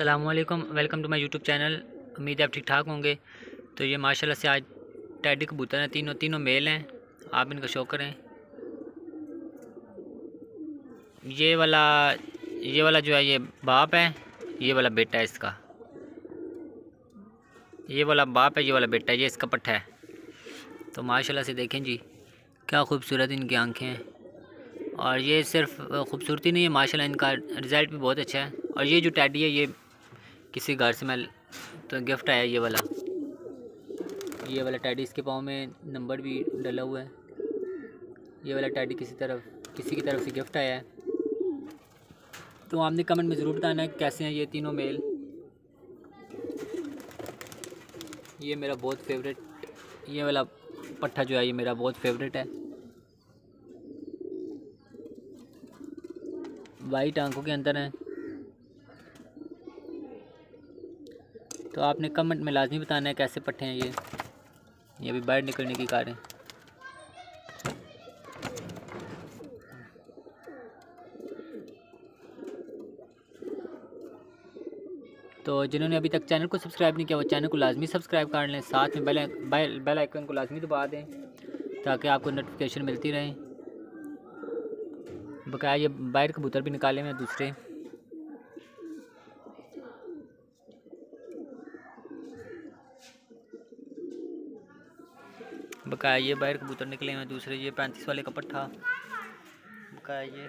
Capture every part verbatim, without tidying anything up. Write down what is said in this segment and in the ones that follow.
अस्सलामुअलैकुम, welcome to my YouTube channel. उम्मीद है आप ठीक ठाक होंगे। तो ये माशाल्लाह से आज टैडी कबूतर हैं, तीनों तीनों मेल हैं। आप इनका शौक करें। ये वाला ये वाला जो है ये बाप है, ये वाला बेटा है इसका। ये वाला बाप है, ये वाला बेटा है, ये इसका पट्ठा है। तो माशाल्लाह से देखें जी क्या खूबसूरत इनकी आँखें हैं। और ये सिर्फ खूबसूरती नहीं है माशाल्लाह, इनका रिज़ल्ट भी बहुत अच्छा है। और ये जो टैडी है ये किसी घर से मैं तो गिफ्ट आया, ये वाला ये वाला टैडी। इसके पाँव में नंबर भी डला हुआ है। ये वाला टैडी किसी तरफ किसी की तरफ से गिफ्ट आया है। तो आपने कमेंट में ज़रूर बताना है कैसे हैं ये तीनों मेल। ये मेरा बहुत फेवरेट, ये वाला पट्ठा जो है ये मेरा बहुत फेवरेट है। वाइट आंखों के अंदर हैं। तो आपने कमेंट में लाजमी बताना है कैसे पट्टे हैं ये। ये भी बाहर निकलने की कार है। तो जिन्होंने अभी तक चैनल को सब्सक्राइब नहीं किया वो चैनल को लाजमी सब्सक्राइब कर लें, साथ में बेल बेल बेल आइकन को लाजमी दबा दें ताकि आपको नोटिफिकेशन मिलती रहे। बकाया ये बाहर कबूतर भी निकाले हुए हैं दूसरे। बकाया ये बाहर कबूतर निकले हुए हैं दूसरे। ये पैंतीस वाले का पट्ठा। बकाया ये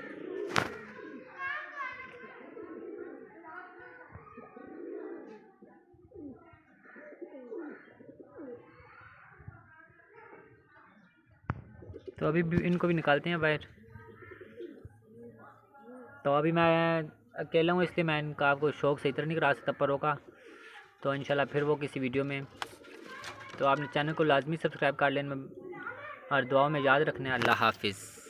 तो अभी भी इनको भी निकालते हैं बाहर। तो अभी मैं अकेला हूँ इसलिए मैं इनका आपको शौक सही तरह नहीं करा सकता परों का। तो इंशाल्लाह फिर वो किसी वीडियो में। तो आपने चैनल को लाजमी सब्सक्राइब कर लेना और दुआओं में याद रखना। अल्लाह हाफिज़।